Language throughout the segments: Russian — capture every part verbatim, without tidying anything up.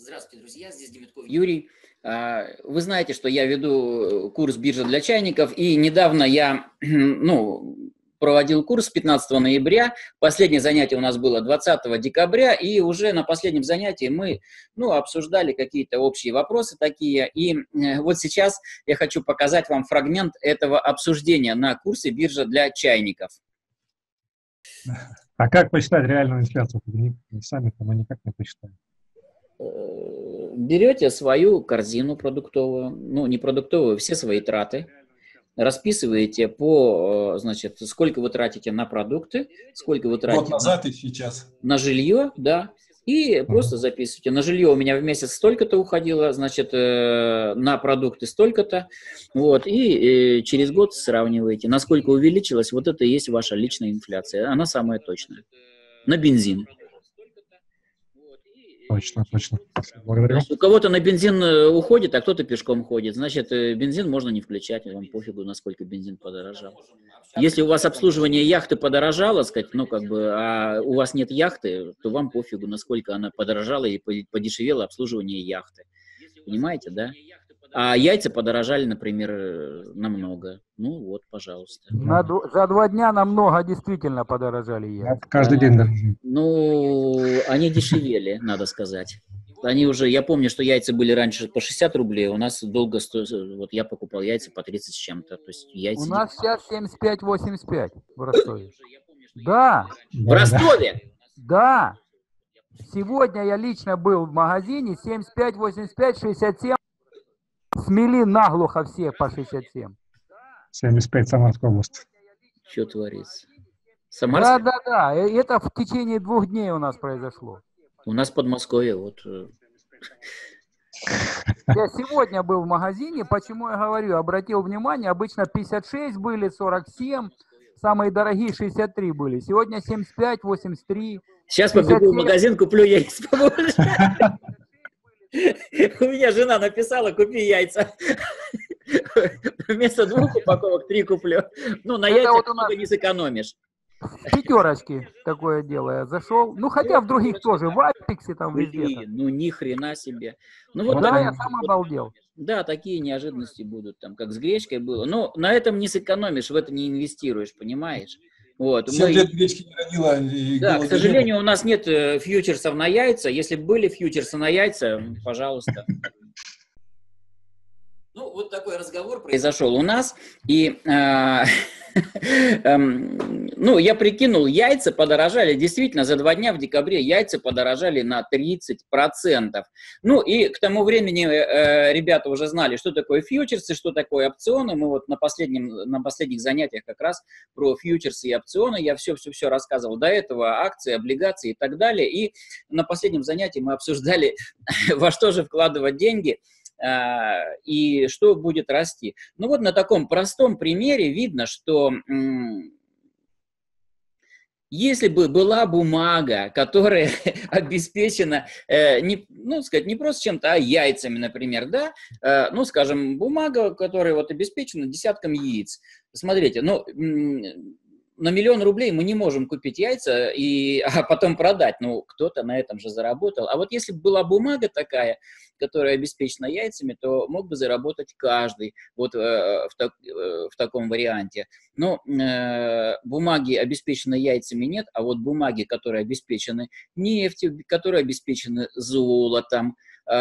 Здравствуйте, друзья, здесь Демидков Юрий. Вы знаете, что я веду курс «Биржа для чайников», и недавно я ну, проводил курс пятнадцатого ноября, последнее занятие у нас было двадцатого декабря, и уже на последнем занятии мы ну, обсуждали какие-то общие вопросы такие, и вот сейчас я хочу показать вам фрагмент этого обсуждения на курсе «Биржа для чайников». А как посчитать реальную инфляцию? Сами мы никак не посчитаем. Берете свою корзину продуктовую, ну не продуктовую, все свои траты, расписываете по, значит, сколько вы тратите на продукты, сколько вы тратите год назад и сейчас. На жилье, да, и просто записываете. На жилье у меня в месяц столько-то уходило, значит, на продукты столько-то, вот, и через год сравниваете, насколько увеличилась, вот это и есть ваша личная инфляция, она самая точная, на бензин. Точно, точно. Благодарю. У кого-то на бензин уходит, а кто-то пешком ходит. Значит, бензин можно не включать, вам пофигу, насколько бензин подорожал. Если у вас обслуживание яхты подорожало, сказать, ну как бы, а у вас нет яхты, то вам пофигу, насколько она подорожала и подешевело обслуживание яхты. Понимаете, да? А яйца подорожали, например, намного. Ну вот, пожалуйста. На, за два дня намного действительно подорожали яйца. Каждый а, день, да. Ну, они дешевели, надо сказать. Они уже, я помню, что яйца были раньше по шестьдесят рублей, у нас долго стоили, вот я покупал яйца по тридцать с чем-то. То есть яйца у нас сейчас семьдесят пять восемьдесят пять в Ростове. Да. В Ростове? Да. Сегодня я лично был в магазине, семьдесят пять восемьдесят пять шестьдесят семь. Смели наглухо все по шестьдесят семь. семьдесят пять Самарская область. Что творится? Самарская? Да, да, да. Это в течение двух дней у нас произошло. У нас в Подмосковье вот. Я сегодня был в магазине, почему я говорю, обратил внимание, обычно пятьдесят шесть были, сорок семь, самые дорогие шестьдесят три были. Сегодня семьдесят пять, восемьдесят три. Сейчас побегу в магазин, куплю яйца побольше. У меня жена написала, купи яйца. Вместо двух упаковок три куплю. Ну, на яйцах ты не сэкономишь. Пятерочки такое дело я зашел. Ну, хотя в других тоже, в Апексе там везде. Ну, ни хрена себе. Да, я сам обалдел. Да, такие неожиданности будут, там, как с гречкой было. Но на этом не сэкономишь, в это не инвестируешь, понимаешь? Вот. Мы... лет гречки не родила, и да, к сожалению, нет. У нас нет фьючерсов на яйца. Если были фьючерсы на яйца, пожалуйста. Ну, вот такой разговор произошел у нас. И, ну, я прикинул, яйца подорожали. Действительно, за два дня в декабре яйца подорожали на тридцать процентов. Ну, и к тому времени ребята уже знали, что такое фьючерсы, что такое опционы. Мы вот на, последнем, на последних занятиях как раз про фьючерсы и опционы я все-все-все рассказывал. До этого акции, облигации и так далее. И на последнем занятии мы обсуждали, во что же вкладывать деньги. И что будет расти. Ну вот на таком простом примере видно, что если бы была бумага, которая обеспечена, э, не, ну, сказать, не просто чем-то, а яйцами, например, да, э, ну, скажем, бумага, которая вот обеспечена десятком яиц. Смотрите, ну, на миллион рублей мы не можем купить яйца, и, а потом продать. Ну, кто-то на этом же заработал. А вот если бы была бумага такая, которая обеспечена яйцами, то мог бы заработать каждый вот э, в, так, э, в таком варианте. Но э, бумаги, обеспеченные яйцами, нет, а вот бумаги, которые обеспечены нефтью, которые обеспечены золотом, э,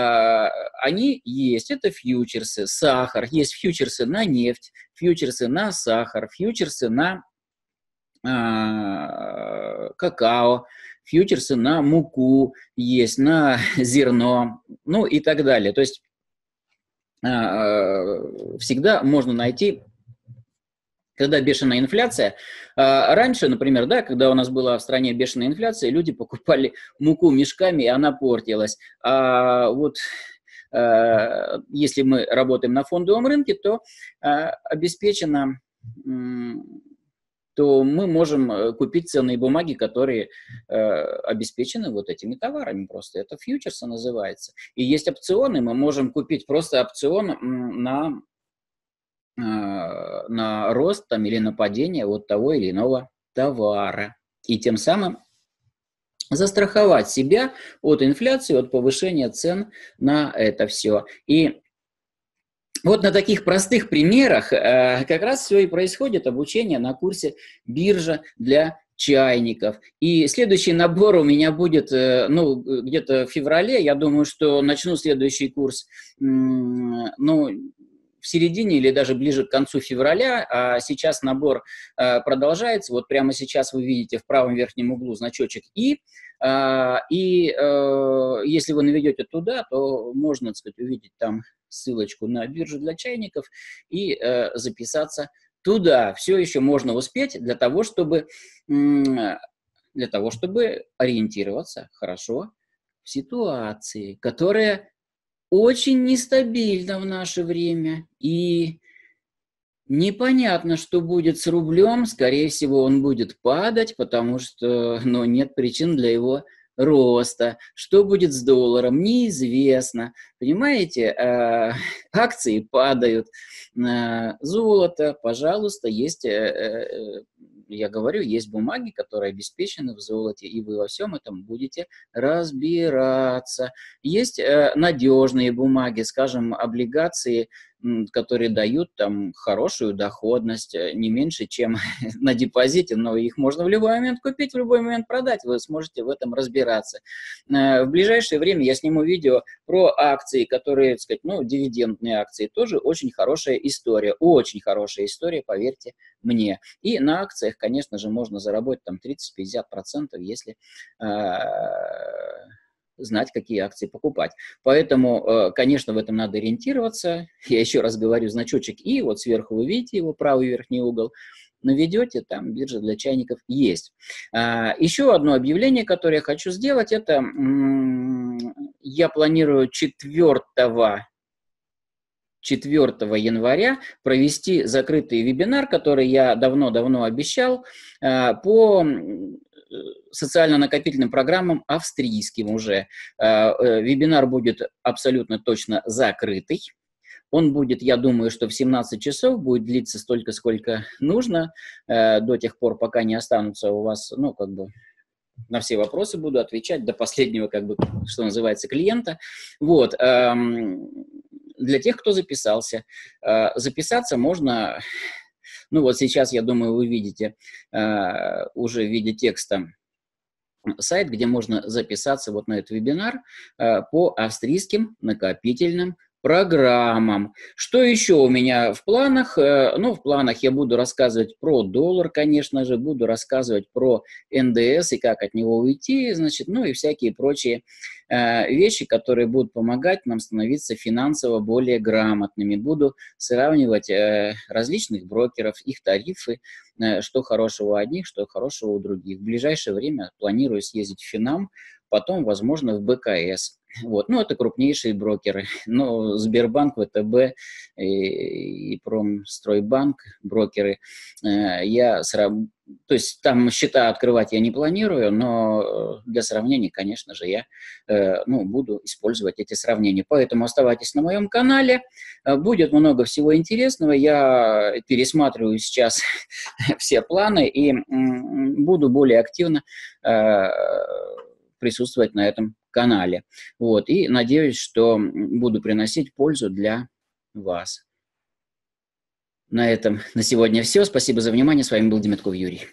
они есть. Это фьючерсы, сахар. Есть фьючерсы на нефть, фьючерсы на сахар, фьючерсы на... какао, фьючерсы на муку есть, на зерно, ну и так далее. То есть всегда можно найти, когда бешеная инфляция. Раньше, например, да, когда у нас была в стране бешеная инфляция, люди покупали муку мешками, и она портилась. А вот если мы работаем на фондовом рынке, то обеспечено... то мы можем купить ценные бумаги, которые э, обеспечены вот этими товарами просто. Это фьючерсы называется. И есть опционы, мы можем купить просто опцион на, э, на рост там, или на падение вот того или иного товара. И тем самым застраховать себя от инфляции, от повышения цен на это все. И вот на таких простых примерах э, как раз все и происходит обучение на курсе «Биржа для чайников». И следующий набор у меня будет э, ну, где-то в феврале. Я думаю, что начну следующий курс э, ну, в середине или даже ближе к концу февраля. А сейчас набор э, продолжается. Вот прямо сейчас вы видите в правом верхнем углу значочек «И». Э, и э, если вы наведете туда, то можно, так сказать, увидеть там ссылочку на биржу для чайников и э, записаться туда. Все еще можно успеть для того, чтобы, для того, чтобы ориентироваться хорошо в ситуации, которая очень нестабильна в наше время. И непонятно, что будет с рублем. Скорее всего, он будет падать, потому что ну, нет причин для его роста, что будет с долларом, неизвестно, понимаете, акции падают, золото, пожалуйста, есть, я говорю, есть бумаги, которые обеспечены в золоте, и вы во всем этом будете разбираться. Есть надежные бумаги, скажем, облигации, которые дают там хорошую доходность, не меньше, чем на депозите, но их можно в любой момент купить, в любой момент продать, вы сможете в этом разбираться. В ближайшее время я сниму видео про акции, которые, так сказать, ну, дивидендные акции, тоже очень хорошая история, очень хорошая история, поверьте мне. И на акциях, конечно же, можно заработать там тридцать-пятьдесят процентов, если знать, какие акции покупать. Поэтому, конечно, в этом надо ориентироваться. Я еще раз говорю, значочек «И», вот сверху вы видите его, правый верхний угол, наведете, там биржа для чайников есть. Еще одно объявление, которое я хочу сделать, это я планирую четвёртого января провести закрытый вебинар, который я давно-давно обещал, по социально-накопительным программам австрийским уже. Вебинар будет абсолютно точно закрытый. Он будет, я думаю, что в семнадцать часов, будет длиться столько, сколько нужно, до тех пор, пока не останутся у вас, ну, как бы, на все вопросы буду отвечать до последнего, как бы, что называется, клиента. Вот. Для тех, кто записался. Записаться можно, ну, вот сейчас, я думаю, вы видите уже в виде текста сайт, где можно записаться вот на этот вебинар по австрийским накопительным программам. Что еще у меня в планах? Ну, в планах я буду рассказывать про доллар, конечно же, буду рассказывать про эн дэ эс и как от него уйти, значит, ну и всякие прочие э, вещи, которые будут помогать нам становиться финансово более грамотными. Буду сравнивать э, различных брокеров, их тарифы, э, что хорошего у одних, что хорошего у других. В ближайшее время планирую съездить в Финам, потом, возможно, в бэ ка эс. Вот. Ну, это крупнейшие брокеры. Ну, Сбербанк, вэ тэ бэ и, и Промстройбанк брокеры. Я срав... То есть там счета открывать я не планирую, но для сравнений, конечно же, я ну, буду использовать эти сравнения. Поэтому оставайтесь на моем канале. Будет много всего интересного. Я пересматриваю сейчас все планы и буду более активно присутствовать на этом канале. Вот. И надеюсь, что буду приносить пользу для вас. На этом на сегодня все. Спасибо за внимание. С вами был Демидков Юрий.